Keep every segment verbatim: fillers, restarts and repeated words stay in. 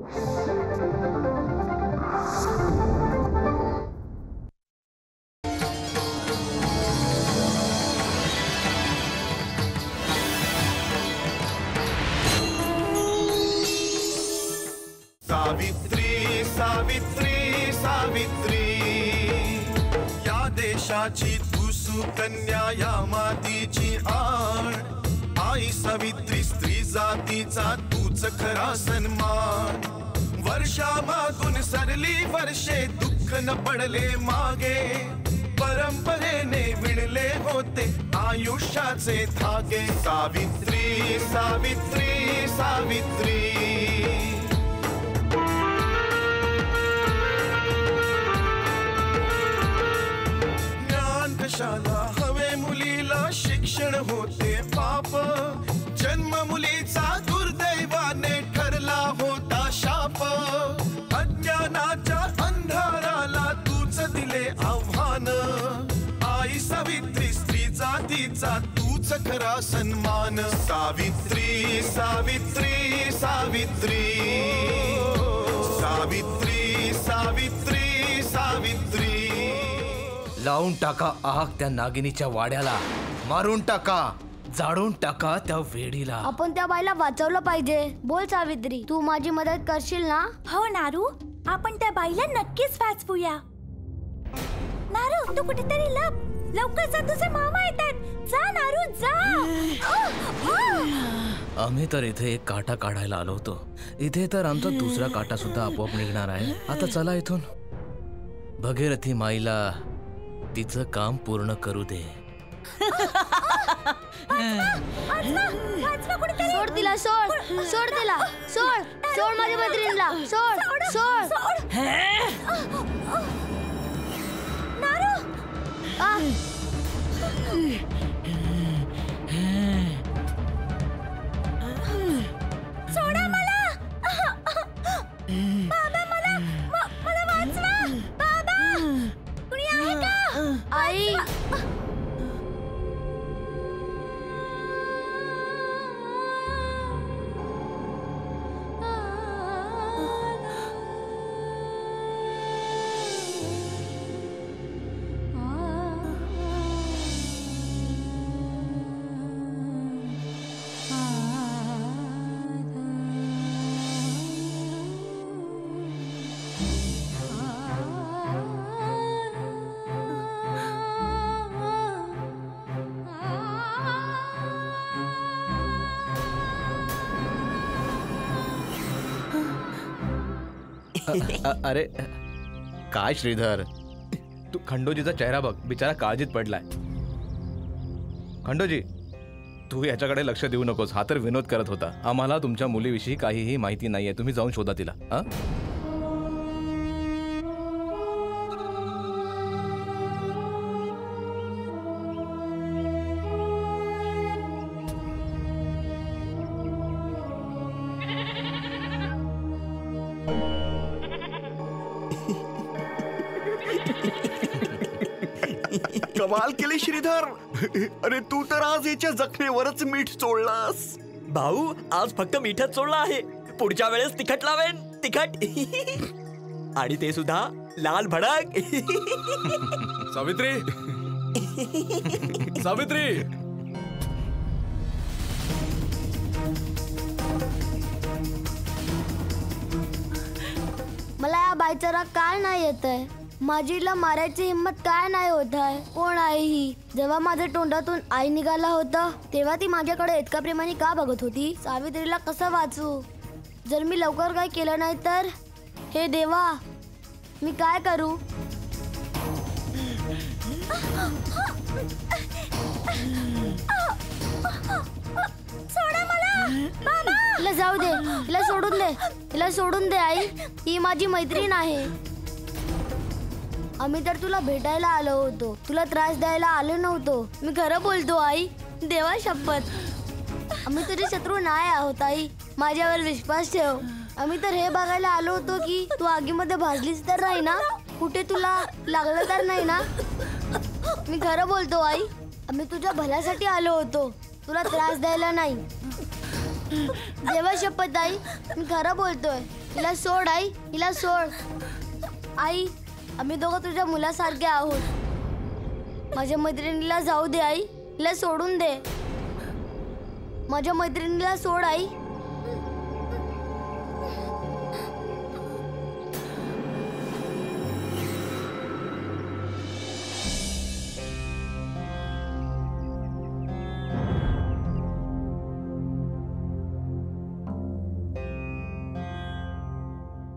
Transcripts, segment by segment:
सावित्री सावित्री सावित्री या देशाची तू सुकन्या या मातीची आण आई सावित्री स्त्री जातीचा तूच खरा सन्मान। वर्षा मागून सरली वर्षे दुःख न पडले मागे परंपरेने विणले होते आयुष्याचे धागे। सावित्री सावित्री सावित्री हवे मुलीला शिक्षण होते पाप जन्म मुलीचा दुर्दैवाने ठरला होता शाप। अज्ञानाच्या अंधाराला तूच दिले आव्हान आई सावित्री स्त्री जातीचा तूच खरा सन्मान। सावित्री सावित्री सावित्री सावित्री सावित्री सावित्री लावून टाका आग त्या नागिनीच्या वाड्याला, मारून टाका, जाळून टाका त्या वेडीला। आपण त्या बाईला वाचवलं पाहिजे। बोल सावित्री, तू माझी मदत करशील ना? हो नारू, आपण त्या बाईला नक्कीच वाचवूया। नारू तू कुठेतरी लप, लवकर जा, तुझे मामा येतात। जा नारू जा। आम्ही तर इथे एक काटा काढायला आलो होतो, इथे तर आमचा दुसरा काटा सुद्धा आपोआप निघणार आहे। आता चला इथून, भगीरथी माईला तिचं काम पूर्ण करू दे। सोड तिला, सोड सोड तिला, सोड सोड माझ्या मैत्रिणीला, सोड सोड नारू। सोडा मला, बाबा मला मला वाचवा बाबा, कुणी आहे का? आई अ, अरे काय श्रीधर, तू खंडोजीचा चेहरा बघ, बिचारा काळजीत पडलाय। खंडोजी तू याच्याकडे लक्ष देऊ नकोस, हा तर विनोद करत होता। आम्हाला तुमच्या मुलीविषयी काहीही माहिती नाहीये, तुम्ही जाऊन शोधा तिला। हा कमाल केली श्रीधर, अरे तू तर आज याच्या जखमेवरच मीठ चोळलास। भाऊ आज फक्त मीठच चोळला आहे, पुढच्या वेळेस तिखट लावेन, तिखट आणि ते सुद्धा लाल भडक। सावित्री सावित्री मला या बाईचा राग काय नाही येत आहे? माझीला मारायची हिम्मत काय नाही होत आहे? कोण आई ही? जेव्हा माझ्या तोंडातून आई निघाला होता तेव्हा ती माझ्याकडे इतका प्रेमाने का बघत होती? सावित्रीला कसं वाचू? जर मी लवकर काय केलं नाही तर? हे देवा, मी काय करू? सोडा मला बाबा। तिला जाऊ दे, तिला सोडून दे, तिला सोडून दे आई, ही माझी मैत्रीण आहे। आम्ही तर तुला भेटायला आलो होतो, तुला त्रास द्यायला आलो नव्हतो। मी खरं बोलतो आई, देवा शपथ, आम्ही तुझे शत्रू नाही आहोत आई, माझ्यावर विश्वास ठेव। आम्ही तर हे बघायला आलो होतो की तू आगीमध्ये भाजलीस तर नाही ना, कुठे तुला लागलं तर नाही ना। मी खरं बोलतो आई, आम्ही तुझ्या भल्यासाठी आलो होतो, तुला त्रास द्यायला नाही। देवा शपथ आई, मी खरं बोलतोय। हिला सोड आई, हिला सोड आई. आम्ही दोघं तुझ्या मुलासारखे आहोत. माझ्या मैत्रिणीला जाऊ दे आई, हिला सोडून दे. माझ्या मैत्रिणीला सोड आई.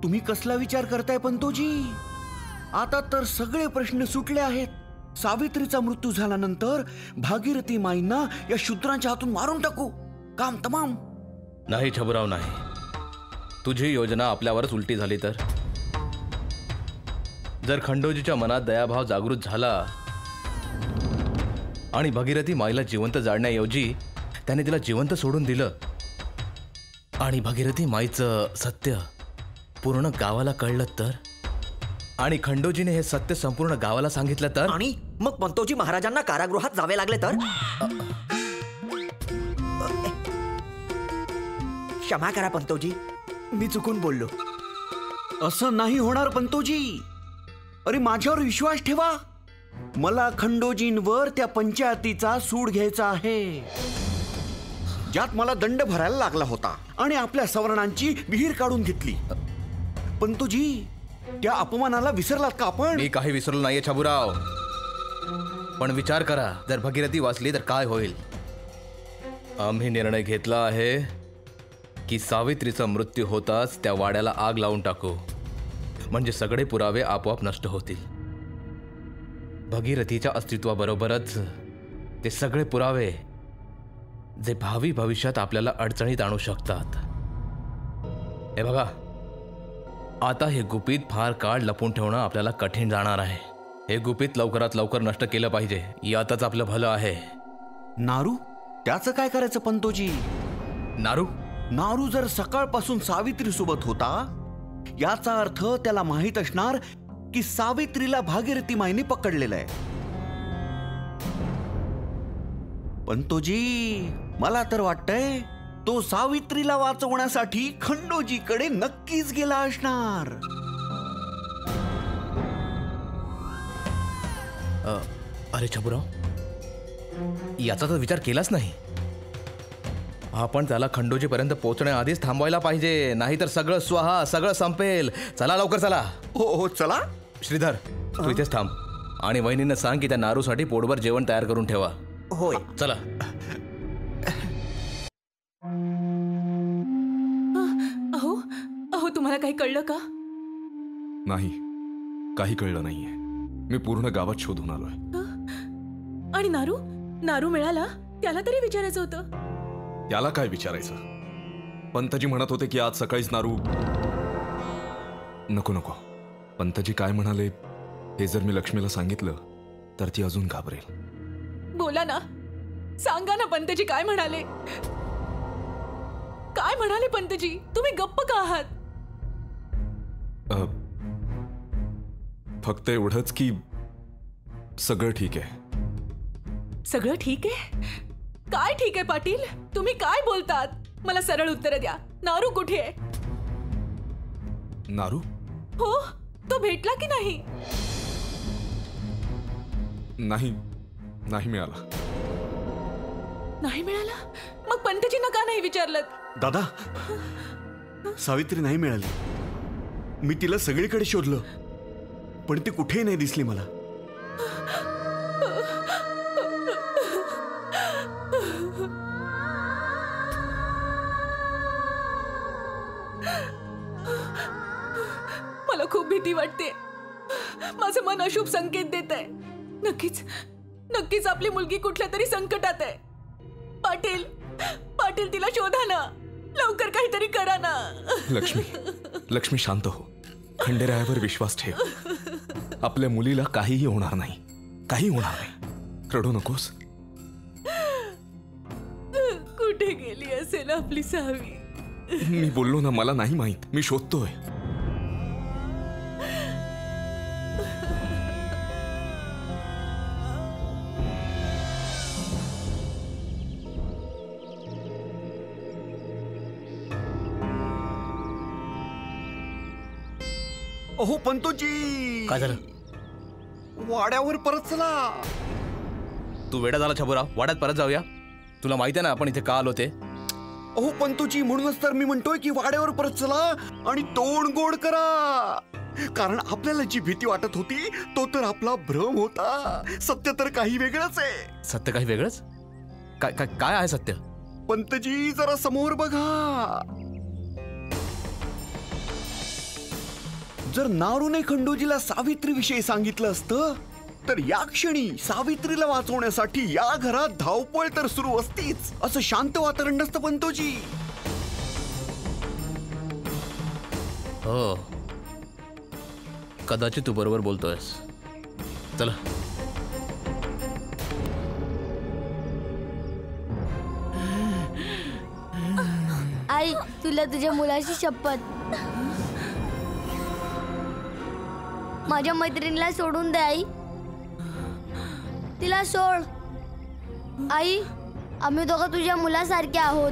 तुम्ही कसला विचार करताय पंतोजी? आता तर सगळे प्रश्न सुटले आहेत. सावित्रीचा मृत्यू झाल्यानंतर भागीरथी माईंना या शूद्रांच्या हातून मारून टाकू, काम तमाम. नाही छबराव, नाही. तुझी योजना आपल्यावरच उलटी झाली तर? जर खंडोजीच्या मनात दयाभाव जागृत झाला आणि भागीरथी माईला जिवंत जाळण्याऐवजी त्याने तिला जिवंत सोडून दिलं आणि भागीरथी माईचं सत्य पूर्ण गावाला कळलं तर, आणि खंडोजीने हे सत्य संपूर्ण गावाला सांगितलं तर, आणि मग पंतोजी महाराजांना कारागृहात जावे लागले तर? क्षमा करा पंतोजी, मी चुकून बोललो. असं नाही होणार पंतोजी. अरे माझ्यावर विश्वास ठेवा. मला खंडोजींवर त्या पंचायतीचा सूड घ्यायचा आहे ज्यात मला दंड भरायला लागला होता आणि आपल्या सवर्णांची विहीर काढून घेतली. पंतोजी, त्या अपमानाला विसरलात का आपण? मी काही विसरलो नाहीये छबुराव, पण विचार करा, जर भागीरथी वाचली तर काय होईल? आम्ही निर्णय घेतला आहे की सावित्रीचा मृत्यू होताच त्या वाड्याला आग लावून टाकू, म्हणजे सगळे पुरावे आपोआप नष्ट होतील. भागीरथीच्या अस्तित्वाबरोबरच ते सगळे पुरावे जे भावी भविष्यात आपल्याला अडचणीत आणू शकतात. हे बघा, आता हे गुपित फार काळ लपून ठेवणं आपल्याला कठीण जाणार आहे. हे गुपित लवकरात लवकर नष्ट केलं पाहिजे, यातच आपलं भलं आहे. नारू, त्याचं काय करायचं पंतोजी? नारू नारू जर सकाळपासून सावित्री सोबत होता याचा अर्थ त्याला माहीत असणार की सावित्रीला भागीरथी माईने पकडलेलं आहे. पंतोजी, मला तर वाटतंय तो सावित्रीला वाचवण्यासाठी खंडोजीकडे नक्कीच गेला असणार. अरे छबुराव, याचा तर विचार केलाच नाही आपण. त्याला खंडोजीपर्यंत पोहोचण्याआधीच थांबवायला पाहिजे, नाहीतर सगळं स्वाहा, सगळं संपेल. चला लवकर चला. हो हो चला. श्रीधर, तू इथेच थांब आणि वहिनींना सांग की त्या नारूसाठी पोटभर जेवण तयार करून ठेवा. होय, चला. तुम्हाला काही कळलं का? नाही, काही कळलं नाहीये. मी पूर्ण गावात शोधून आलोय. आणि नारू नारू मिळाला? त्याला तरी विचारायचं होतं. त्याला काय विचारायचं? पंतजी म्हणत होते की आज सकाळीच नारू. नको नको, पंतजी काय म्हणाले हे जर मी लक्ष्मीला सांगितलं तर ती अजून घाबरेल. बोला ना, सांगा ना, पंतजी काय म्हणाले? काय म्हणाले पंतजी? तुम्ही गप्प का आहात? फक्त एवढंच की सगळं ठीक आहे. सगळं ठीक आहे? काय ठीक आहे पाटील? तुम्ही काय बोलतात? मला सरळ उत्तर द्या, नारू कुठे आहे? नारू? हो, तो भेटला की नाही? नाही, नाही मिळाला. नाही मिळाला? मग पंतजींना का नाही विचारलं? दादा, सावित्री नाही मिळाली. मी तिला सगळीकडे शोधलं पण ती कुठेही नाही दिसली मला. मला खूप भीती वाटते. माझं मन अशुभ संकेत देत आहे. नक्कीच नक्कीच आपली मुलगी कुठल्या तरी संकटात आहे. पाटील पाटील तिला शोधा ना, लवकर काहीतरी करा ना. लक्ष्मी लक्ष्मी शांत हो. खंडेरायावर विश्वास ठेव. आपल्या मुलीला काहीही होणार नाही, काही होणार नाही. रडू नकोस. कुठे गेली असेल आपली सावी? मी बोललो ना, मला नाही माहित. मी शोधतोय. अहो पंतोजी, काय झालं? वाड्यावर परत चला. तू वेडा झाला छबुरा, वाड्यात परत जाऊया. तुला माहिती आहे ना आपण इथे का आलो ते. अहो पंतोजी, म्हणूनच तर मी म्हणतोय की वाड्यावर परत चला आणि तोंड गोड करा, कारण आपल्याला जी भीती वाटत होती तो तर आपला भ्रम होता. सत्य तर काही वेगळंच आहे. सत्य काही वेगळंच? काय काय काय आहे सत्य? पंतजी जरा समोर बघा. जर नारूने खंडोजीला सावित्री विषयी सांगितलं असतं तर या क्षणी सावित्रीला वाचवण्यासाठी या घरात धावपळ तर सुरू असतीच. असं शांत वातावरण नसतं पंतोजी. हो, कदाचित तू बरोबर बोलतोयस. चला. आई, तुला तुझ्या मुलाशी शपथ. माझ्या मैत्रिणीला सोडून दे आई. तिला सोड आई. आम्ही दोघं तुझ्या मुलासारखे आहोत.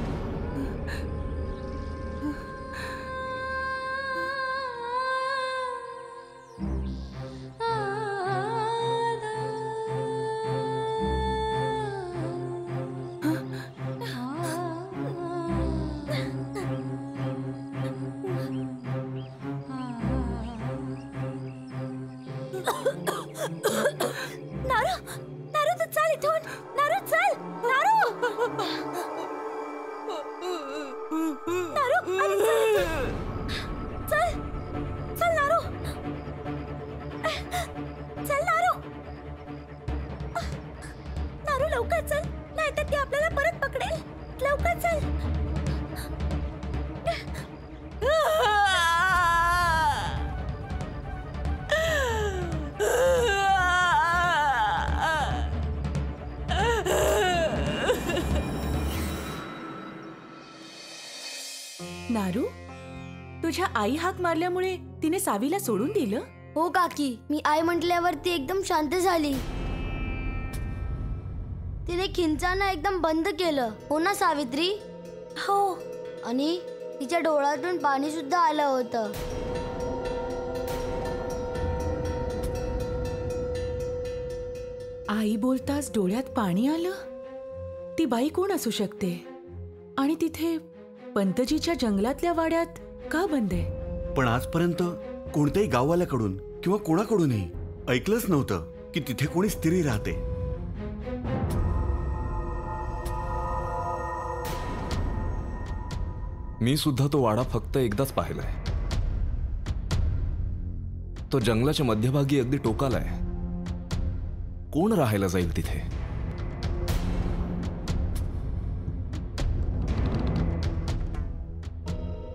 नारू, तुझ्या आई हाक मारल्यामुळे तिने सावीला सोडून दिलं? हो काकी, मी आई म्हटल्यावर ती एकदम शांत झाली. तिने खिंचाना एकदम बंद केलं. हो ना सावित्री? हो. आणि तिच्या डोळ्यातून पाणी सुद्धा आलं होतं. आई बोलताच डोळ्यात पाणी आलं? ती बाई कोण असू शकते? आणि तिथे पंतजीच्या जंगलातल्या वाड्यात का बंद आहे? पण आजपर्यंत कोणत्याही गाववाल्याकडून किंवा कोणाकडूनही ऐकलंच नव्हतं की तिथे कोणी स्त्री राहते. मी सुद्धा तो वाडा फक्त एकदाच पाहिलाय. तो जंगलाच्या मध्यभागी अगदी टोकाला आहे. कोण राहायला जाईल तिथे?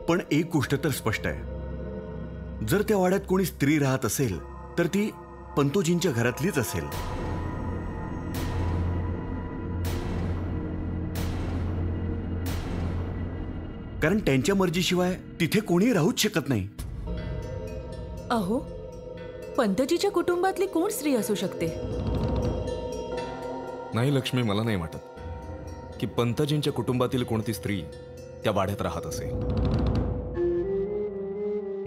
पण एक गोष्ट तर स्पष्ट आहे, जर त्या वाड्यात कोणी स्त्री राहत असेल तर ती पंतोजींच्या घरातलीच असेल. कारण त्यांच्या मर्जीशिवाय तिथे कोणी राहूच शकत नाही. अहो, पंतजीच्या कुटुंबातली कोण स्त्री असू शकते? नाही लक्ष्मी, मला नाही वाटत की पंतजींच्या कुटुंबातील कोणती स्त्री त्या वाड्यात राहत असेल.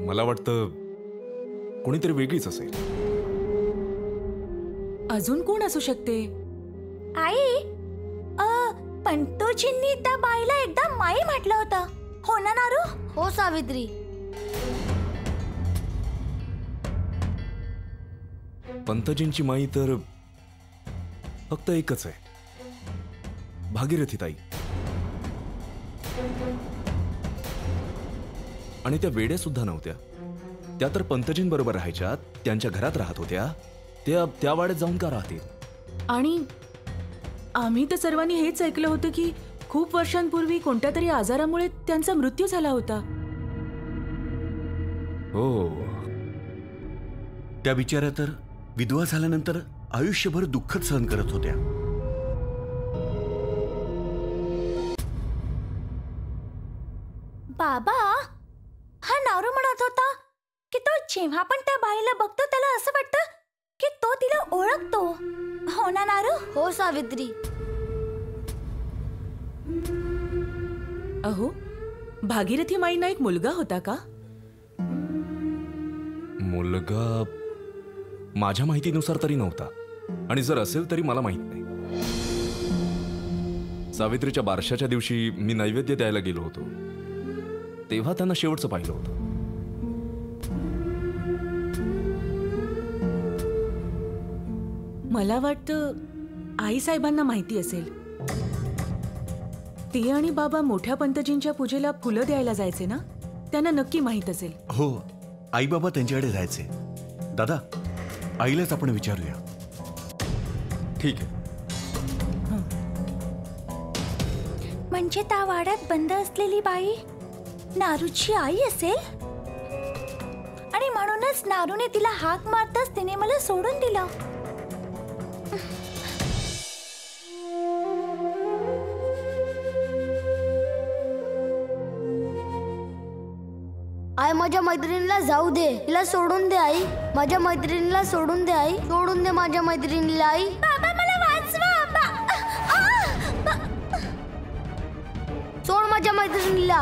मला वाटतं कोणीतरी वेगळीच असेल. अजून कोण असू शकते? आई, पंतोजींनी त्या बाईला एकदा माई म्हटलं होतं. हो ना नारू? हो सावित्री. पंतजींची माई तर फक्त एकच आहे, भागीरथी ताई. आणि त्या वेड्या सुद्धा नव्हत्या. त्या तर पंतजींबरोबर राहायच्या, त्यांच्या घरात राहत होत्या. त्या त्या वाड्यात जाऊन का राहतील? आणि आम्ही तर सर्वांनी हेच ऐकलं होतं की खूप वर्षांपूर्वी कोणत्या तरी आजारामुळे त्यांचा मृत्यू झाला होता. हो, त्या बिचाऱ्या तर विधवा झाल्यानंतर आयुष्यभर दुःखच सहन करत होत्या. बाबा, हा नारू म्हणत होता की तो जेव्हा पण त्या बाईला बघतो त्याला असं वाटतं की तो तिला ओळखतो. हो ना नारू? हो सावित्री. अहो, भागीरथी माईंना एक मुलगा होता का? मुलगा माझ्या माहितीनुसार तरी नव्हता, आणि जर असेल तरी मला माहित नाही। सावित्रीच्या बारशाच्या दिवशी मी नैवेद्य द्यायला गेलो होतो तेव्हा त्यांना शेवटचं पाहिलं होतं। मला वाटतं आई साहेबांना माहिती असेल, ते आणि बाबा मोठ्या पंतजींच्या पूजेला फुलं द्यायला जायचे ना, त्यांना नक्की माहित असेल। हो, आई बाबा त्यांच्याकडे जायचे। दादा, आईलाच आपण विचारूया। ठीक आहे। म्हणजे त्या वाड्यात बंद असलेली बाई नारूची आई असेल, आणि म्हणूनच नारूने तिला हाक मारताच तिने मला सोडून दिलं। आई माझ्या मैत्रिणीला जाऊ दे, तिला सोडून दे आई, माझ्या मैत्रिणीला सोडून दे आई, सोडून दे माझ्या मैत्रिणीला आई। बाबा मला वाचवा, सोड माझ्या मैत्रिणीला।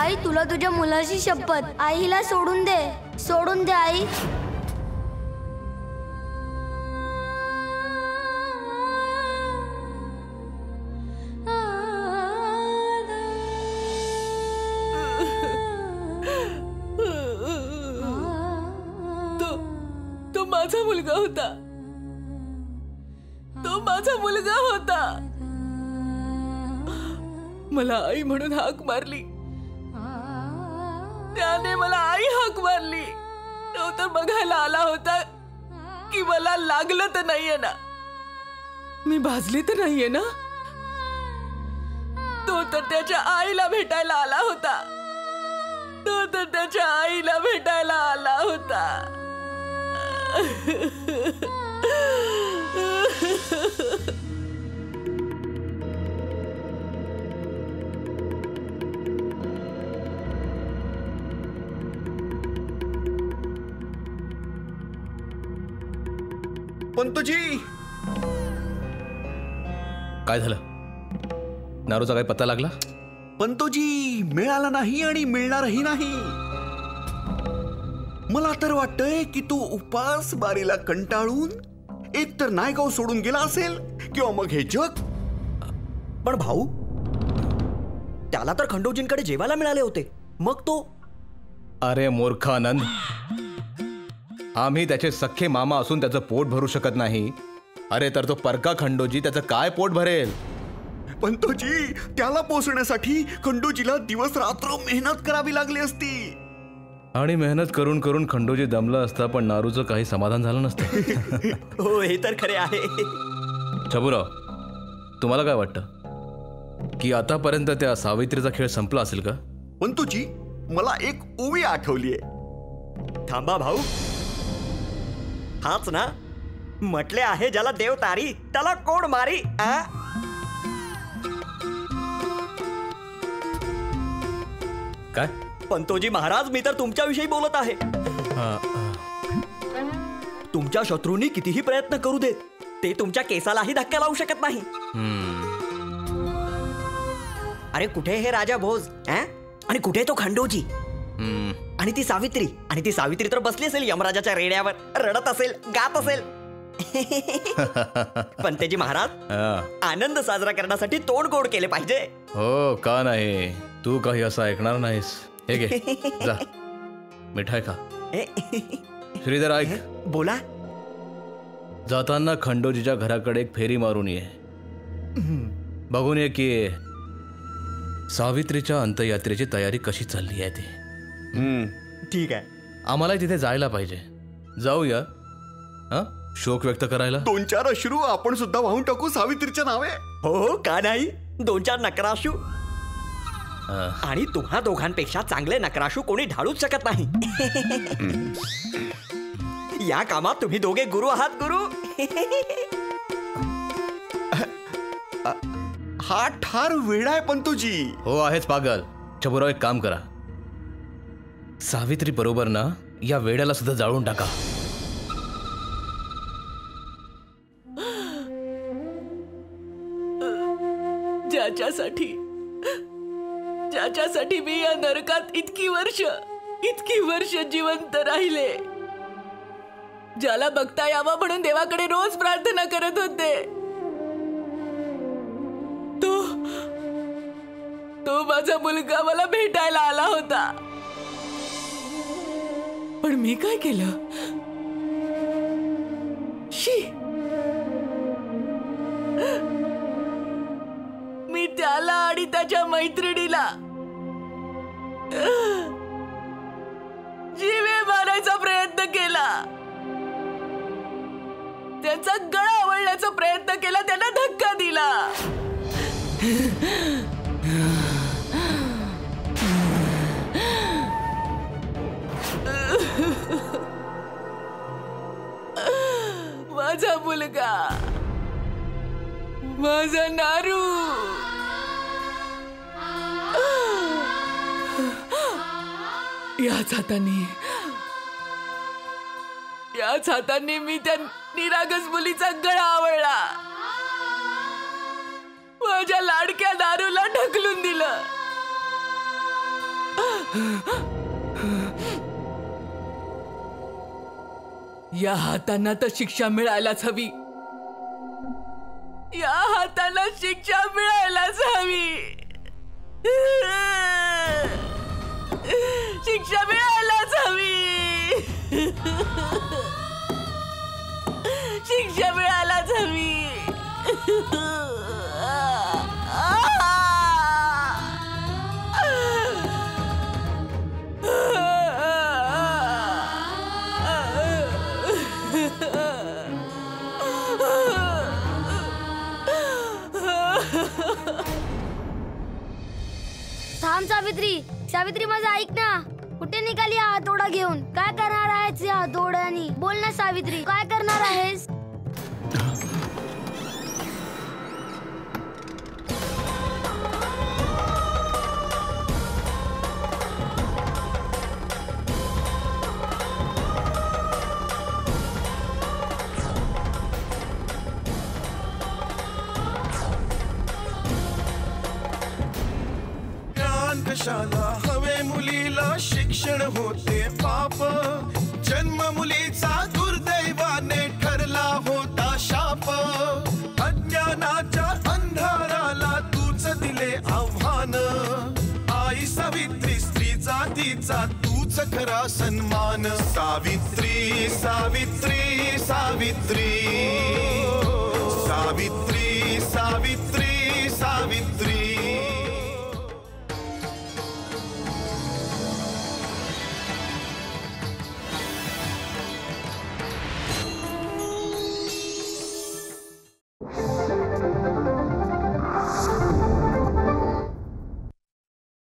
आई तुला तुझ्या मुलाशी शपथ, आईला सोडून दे, सोडून दे आई। मला आई म्हणून हाक मारली, त्याने मला आई हाक मारली, तो तर बघायला आला होता की मला लागलं तर नाहीये ना, मी भाजली तर नाहीये ना। तो तर त्याच्या आईला भेटायला आला होता, तो तर त्याच्या आईला भेटायला आला होता। पंतोजी, काय झालं? नारूचा काय पत्ता लागला? पंतोजी, मिळाला नाही आणि मिळणारही नाही। मला तर वाटतंय की तू उपास बारीला कंटाळून एक तर नायगाव सोडून गेला असेल किंवा मग हे जग। पण भाऊ, त्याला तर खंडोजींकडे जेवायला मिळाले होते, मग तो? अरे मूर्खानंद, आम्ही त्याचे सख्खे मामा असून त्याचं पोट भरू शकत नाही। अरे तर तो परका खंडोजी त्याचं काय पोट भरेल? पंतोजी, त्याला पोसण्यासाठी खंडोजीला दिवस रात्र मेहनत करावी लागली असती, आणि मेहनत करून करून खंडोजी दमला असता, पण नारूचं काही समाधान झालं नसतं। हो, हे तर खरे आहे। छबुराव, तुम्हाला काय वाटतं की आतापर्यंत त्या सावित्रीचा खेळ संपला असेल का? पंतोजी, मला एक ओवी आठवली आहे। थांबा भाऊ, हाच ना म्हटले आहे, ज्याला देव तारी त्याला कोण मारी। आ? काय पंतोजी महाराज, मी तर तुमच्याविषयी बोलत आहे। तुमच्या शत्रूंनी कितीही प्रयत्न करू देत, ते तुमच्या केसालाही धक्का लावू शकत नाही। अरे कुठे हे राजा भोज, आणि कुठे तो खंडोजी, आणि ती सावित्री, आणि ती सावित्री तर बसली असेल यमराजाच्या रेड्यावर, रडत असेल, गात असेल। पंतजी महाराज, आनंद साजरा करण्यासाठी तोंड गोड केले पाहिजे। हो का नाही, तू काही असं ऐकणार नाहीस। हे घे, जा मिठाई खा। श्रीधर ऐक। बोला। जाताना खंडोजीच्या घराकडे एक फेरी मारून ये, बघून ये की सावित्रीच्या अंत्ययात्रेची तयारी कशी चालली आहे ती। ठीक आहे, आम्हाला तिथे जायला पाहिजे। जाऊया, हा शोक व्यक्त करायला। दोन चार अश्रू आपण सुद्धा वाहून टाकू सावित्रीच्या नावे। हो का नाही, दोन चार नकराशू, आणि तुम्हा दोघांपेक्षा चांगले नकराशू कोणी ढाळूच शकत नाही। या कामात तुम्ही दोघे गुरु आहात। गुरु हा ठार वेडा आहे पंतोजी। हो आहेच पागल। छबुराव, एक काम करा, सावित्री बरोबर ना या वेड्याला सुद्धा जाळून टाका। ज्याच्यासाठी ज्याच्यासाठी मी या नरकात इतकी वर्ष इतकी वर्ष जिवंत राहिले, ज्याला बघता यावा म्हणून देवाकडे रोज प्रार्थना करत होते, तो तो माझा मुलगा मला भेटायला आला होता. पण मी काय केलं? शी, मी त्याला आणि त्याच्या मैत्रिणीला जीवे मारायचा प्रयत्न केला, त्याचा गळा आवळण्याचा प्रयत्न केला, त्यांना धक्का दिला. माझा मुलगा, माझा नारू, याच हाताने याच हाताने मी त्या निरागस मुलीचा गळा आवळला, माझ्या लाडक्या नारूला ढकलून दिलं. या हातांना तर शिक्षा मिळायलाच हवी, या हाताला शिक्षा मिळायलाच हवी, शिक्षा मिळायलाच हवी, शिक्षा मिळायलाच हवी. थांब सावित्री, सावित्री माझा ऐक ना, कुठे निघाली हा हातोडा घेऊन? काय करणार आहेस या हातोड्यानी? बोल ना सावित्री, काय करणार आहेस? हवे मुलीला शिक्षण होते पाप, जन्म मुलीचा दुर्दैवाने ठरला होता शाप. अज्ञानाच्या अंधाराला तूच दिले आव्हान, आई सावित्री स्त्री जातीचा तूच करा सन्मान. सावित्री सावित्री सावित्री सावित्री सावित्री सावित्री